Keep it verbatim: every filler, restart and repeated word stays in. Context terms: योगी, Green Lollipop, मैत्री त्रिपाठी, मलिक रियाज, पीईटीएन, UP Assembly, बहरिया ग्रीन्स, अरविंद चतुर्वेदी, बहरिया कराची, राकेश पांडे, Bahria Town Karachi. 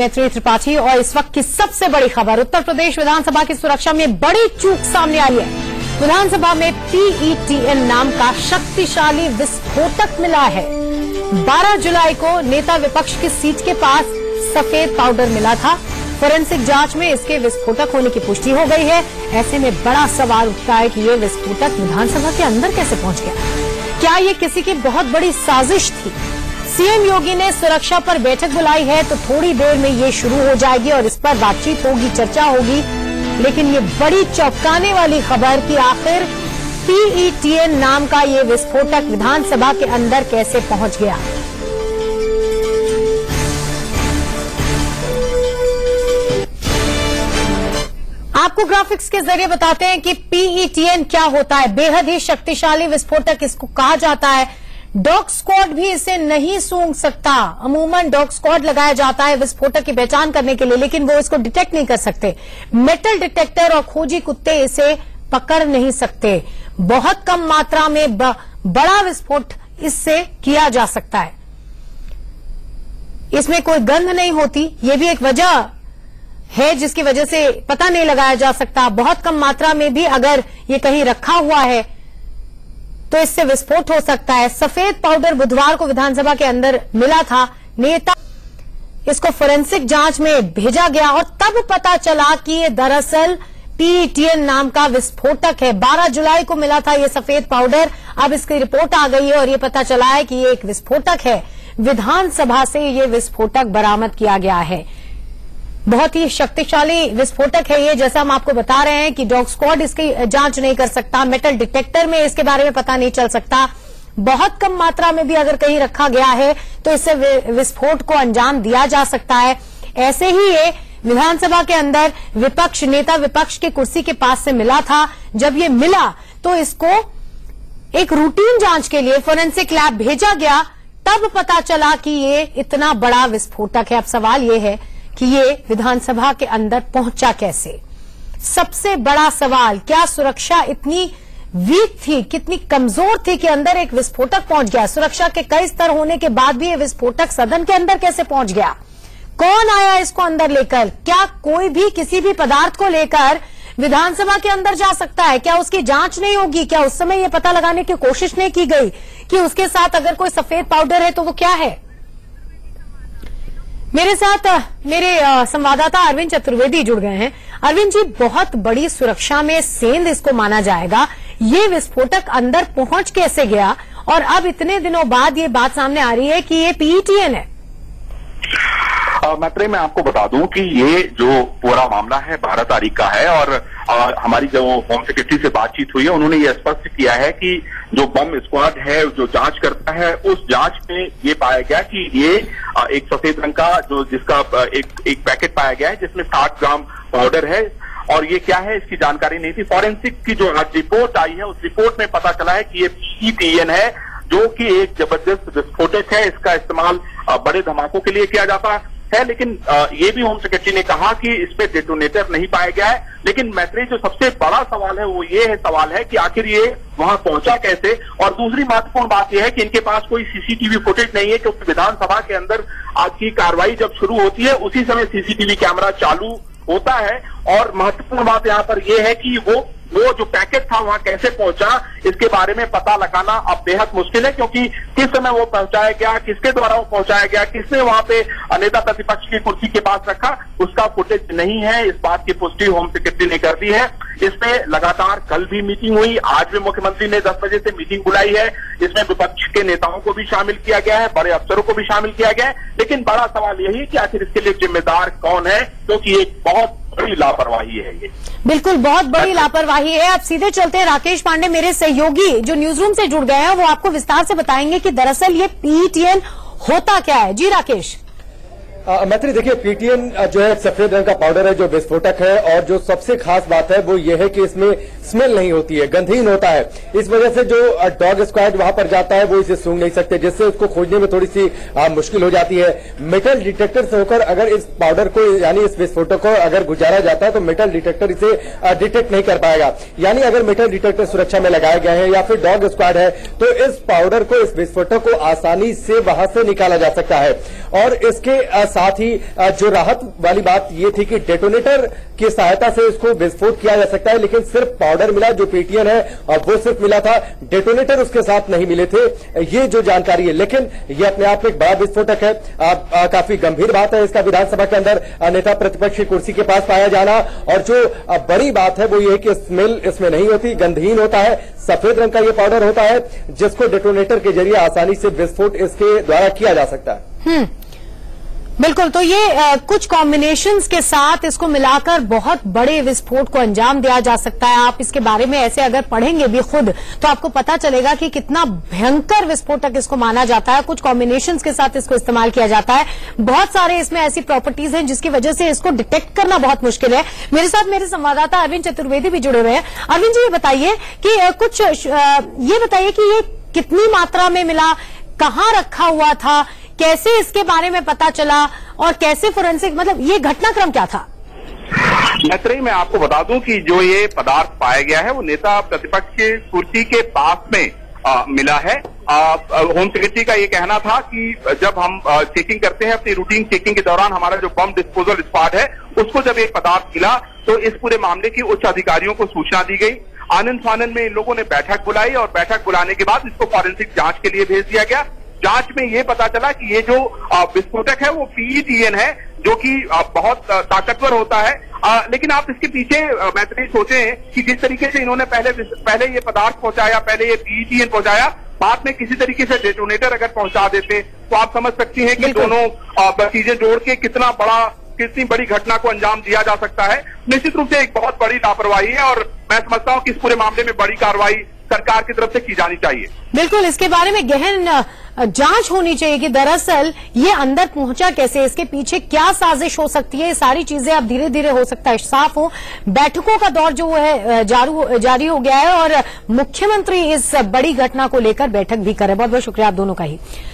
मैत्री त्रिपाठी और इस वक्त की सबसे बड़ी खबर, उत्तर प्रदेश विधानसभा की सुरक्षा में बड़ी चूक सामने आई है। विधानसभा में पीईटीएन नाम का शक्तिशाली विस्फोटक मिला है। बारह जुलाई को नेता विपक्ष की सीट के पास सफेद पाउडर मिला था। फोरेंसिक जांच में इसके विस्फोटक होने की पुष्टि हो गई है। ऐसे में बड़ा सवाल उठता है कि ये विस्फोटक विधानसभा के अंदर कैसे पहुंच गया। क्या ये किसी की बहुत बड़ी साजिश थी? सीएम योगी ने सुरक्षा पर बैठक बुलाई है, तो थोड़ी देर में ये शुरू हो जाएगी और इस पर बातचीत होगी, चर्चा होगी। लेकिन ये बड़ी चौंकाने वाली खबर कि आखिर पीईटीएन नाम का ये विस्फोटक विधानसभा के अंदर कैसे पहुंच गया। आपको ग्राफिक्स के जरिए बताते हैं कि पीईटीएन क्या होता है। बेहद ही शक्तिशाली विस्फोटक इसको कहा जाता है। डॉग स्क्वाड भी इसे नहीं सूंघ सकता। अमूमन डॉग स्क्वाड लगाया जाता है विस्फोटक की पहचान करने के लिए, लेकिन वो इसको डिटेक्ट नहीं कर सकते। मेटल डिटेक्टर और खोजी कुत्ते इसे पकड़ नहीं सकते। बहुत कम मात्रा में ब, बड़ा विस्फोट इससे किया जा सकता है। इसमें कोई गंध नहीं होती, ये भी एक वजह है जिसकी वजह से पता नहीं लगाया जा सकता। बहुत कम मात्रा में भी अगर ये कहीं रखा हुआ है तो इससे विस्फोट हो सकता है। सफेद पाउडर बुधवार को विधानसभा के अंदर मिला था। नेता इसको फोरेंसिक जांच में भेजा गया और तब पता चला कि ये दरअसल पीईटीएन नाम का विस्फोटक है। बारह जुलाई को मिला था ये सफेद पाउडर। अब इसकी रिपोर्ट आ गई है और ये पता चला है कि ये एक विस्फोटक है। विधानसभा से ये विस्फोटक बरामद किया गया है। बहुत ही शक्तिशाली विस्फोटक है ये। जैसा हम आपको बता रहे हैं कि डॉग स्क्वाड इसकी जांच नहीं कर सकता, मेटल डिटेक्टर में इसके बारे में पता नहीं चल सकता। बहुत कम मात्रा में भी अगर कहीं रखा गया है तो इससे विस्फोट को अंजाम दिया जा सकता है। ऐसे ही ये विधानसभा के अंदर विपक्ष नेता विपक्ष की कुर्सी के पास से मिला था। जब ये मिला तो इसको एक रूटीन जांच के लिए फोरेंसिक लैब भेजा गया। तब पता चला कि ये इतना बड़ा विस्फोटक है। अब सवाल ये है कि ये विधानसभा के अंदर पहुंचा कैसे। सबसे बड़ा सवाल, क्या सुरक्षा इतनी वीक थी, कितनी कमजोर थी कि अंदर एक विस्फोटक पहुंच गया? सुरक्षा के कई स्तर होने के बाद भी ये विस्फोटक सदन के अंदर कैसे पहुंच गया? कौन आया इसको अंदर लेकर? क्या कोई भी किसी भी पदार्थ को लेकर विधानसभा के अंदर जा सकता है? क्या उसकी जांच नहीं होगी? क्या उस समय ये पता लगाने की कोशिश नहीं की गई कि उसके साथ अगर कोई सफेद पाउडर है तो वो क्या है? मेरे साथ मेरे संवाददाता अरविंद चतुर्वेदी जुड़ गए हैं। अरविंद जी, बहुत बड़ी सुरक्षा में सेंध इसको माना जाएगा। ये विस्फोटक अंदर पहुंच कैसे गया और अब इतने दिनों बाद ये बात सामने आ रही है कि ये पीईटीएन है? मैत्री, मैं आपको बता दूं कि ये जो पूरा मामला है बारह तारीख का है और आ, हमारी जो होम सेक्रेटरी से बातचीत हुई है उन्होंने ये स्पष्ट किया है कि जो बम स्क्वाड है जो जांच करता है उस जांच में ये पाया गया कि ये आ, एक सफेद रंग का जो जिसका आ, एक एक पैकेट पाया गया है जिसमें साठ ग्राम पाउडर है और ये क्या है इसकी जानकारी नहीं थी। फॉरेंसिक की जो आज रिपोर्ट आई है उस रिपोर्ट में पता चला है कि ये पीईटीएन है जो कि एक जबरदस्त विस्फोटक है। इसका इस्तेमाल बड़े धमाकों के लिए किया जाता है है लेकिन ये भी होम सेक्रेटरी ने कहा कि इसमें डेटोनेटर नहीं पाया गया है। लेकिन मैत्री, जो सबसे बड़ा सवाल है वो ये है सवाल है कि आखिर ये वहां पहुंचा कैसे। और दूसरी महत्वपूर्ण बात यह है कि इनके पास कोई सीसीटीवी फुटेज नहीं है, क्योंकि विधानसभा के अंदर आज की कार्रवाई जब शुरू होती है उसी समय सीसीटीवी कैमरा चालू होता है। और महत्वपूर्ण बात यहाँ पर यह है कि वो वो जो पैकेट था वहां कैसे पहुंचा इसके बारे में पता लगाना अब बेहद मुश्किल है, क्योंकि किस समय वो पहुंचाया गया, किसके द्वारा वो पहुंचाया गया, किसने वहां पे नेता प्रतिपक्ष की कुर्सी के पास रखा, उसका फुटेज नहीं है। इस बात की पुष्टि होम सेक्रेटरी ने कर दी है। इसमें लगातार कल भी मीटिंग हुई, आज भी मुख्यमंत्री ने दस बजे से मीटिंग बुलाई है। इसमें विपक्ष के नेताओं को भी शामिल किया गया है, बड़े अफसरों को भी शामिल किया गया है। लेकिन बड़ा सवाल यही है कि आखिर इसके लिए जिम्मेदार कौन है, क्योंकि एक बहुत बड़ी लापरवाही है ये। बिल्कुल, बहुत बड़ी लापरवाही है। अब सीधे चलते हैं, राकेश पांडे मेरे सहयोगी जो न्यूज रूम से जुड़ गए हैं वो आपको विस्तार से बताएंगे कि दरअसल ये पीईटीएन होता क्या है। जी राकेश। मैत्री, देखिए पीईटीएन जो है सफेद रंग का पाउडर है जो विस्फोटक है, और जो सबसे खास बात है वो ये है कि इसमें स्मेल नहीं होती है, गंधहीन होता है। इस वजह से जो डॉग स्क्वाड वहां पर जाता है वो इसे सूंघ नहीं सकते, जिससे उसको खोजने में थोड़ी सी आ, मुश्किल हो जाती है। मेटल डिटेक्टर से होकर अगर इस पाउडर को यानी इस विस्फोटक को अगर गुजारा जाता है तो मेटल डिटेक्टर इसे डिटेक्ट नहीं कर पाएगा। यानी अगर मेटल डिटेक्टर सुरक्षा में लगाया गया है या फिर डॉग स्क्वाड है तो इस पाउडर को, इस विस्फोटक को आसानी से वहां से निकाला जा सकता है। और इसके साथ ही जो राहत वाली बात ये थी कि डेटोनेटर की सहायता से इसको विस्फोट किया जा सकता है, लेकिन सिर्फ पाउडर मिला, जो पीईटीएन है वो सिर्फ मिला था, डेटोनेटर उसके साथ नहीं मिले थे, ये जो जानकारी है। लेकिन ये अपने आप में एक बड़ा विस्फोटक है, आ, आ, काफी गंभीर बात है। इसका विधानसभा के अंदर नेता प्रतिपक्ष की कुर्सी के पास पाया जाना, और जो बड़ी बात है वो ये है कि स्मेल इसमें नहीं होती, गंधहीन होता है, सफेद रंग का ये पाउडर होता है जिसको डेटोनेटर के जरिए आसानी से विस्फोट इसके द्वारा किया जा सकता है। बिल्कुल, तो ये आ, कुछ कॉम्बिनेशंस के साथ इसको मिलाकर बहुत बड़े विस्फोट को अंजाम दिया जा सकता है। आप इसके बारे में ऐसे अगर पढ़ेंगे भी खुद तो आपको पता चलेगा कि कितना भयंकर विस्फोटक इसको माना जाता है। कुछ कॉम्बिनेशंस के साथ इसको इस्तेमाल किया जाता है, बहुत सारे इसमें ऐसी प्रॉपर्टीज हैं जिसकी वजह से इसको डिटेक्ट करना बहुत मुश्किल है। मेरे साथ मेरे संवाददाता अरविंद चतुर्वेदी भी जुड़े हुए हैं। अरविंद जी, ये बताइए कि कुछ ये बताइए कि ये कितनी मात्रा में मिला, कहाँ रखा हुआ था, कैसे इसके बारे में पता चला, और कैसे फोरेंसिक, मतलब ये घटनाक्रम क्या था? मैत्री, मैं आपको बता दूं कि जो ये पदार्थ पाया गया है वो नेता प्रतिपक्ष के कुर्सी के पास में आ, मिला है। होम सेक्रेटरी का ये कहना था कि जब हम आ, चेकिंग करते हैं, अपनी रूटीन चेकिंग के दौरान हमारा जो बम डिस्पोजल स्क्वाड है उसको जब ये पदार्थ मिला तो इस पूरे मामले की उच्च अधिकारियों को सूचना दी गई। आनंद फानंद में इन लोगों ने बैठक बुलाई और बैठक बुलाने के बाद इसको फॉरेंसिक जांच के लिए भेज दिया गया। जांच में ये पता चला कि ये जो विस्फोटक है वो पीईटीएन है, जो कि बहुत ताकतवर होता है। आ, लेकिन आप इसके पीछे मैत्री सोचें कि जिस तरीके से इन्होंने पहले पहले ये पदार्थ पहुंचाया, पहले ये पीईटीएन पहुंचाया, बाद में किसी तरीके से डेटोनेटर अगर पहुंचा देते तो आप समझ सकती हैं कि दोनों चीजें जोड़ के कितना बड़ा कितनी बड़ी घटना को अंजाम दिया जा सकता है। निश्चित रूप से एक बहुत बड़ी लापरवाही है, और मैं समझता हूं कि इस पूरे मामले में बड़ी कार्रवाई सरकार की तरफ से की जानी चाहिए। बिल्कुल, इसके बारे में गहन जांच होनी चाहिए कि दरअसल ये अंदर पहुंचा कैसे, इसके पीछे क्या साजिश हो सकती है। सारी चीजें अब धीरे धीरे हो सकता है साफ हो। बैठकों का दौर जो है जारू जारी हो गया है, और मुख्यमंत्री इस बड़ी घटना को लेकर बैठक भी करे। बहुत बहुत शुक्रिया आप दोनों का ही।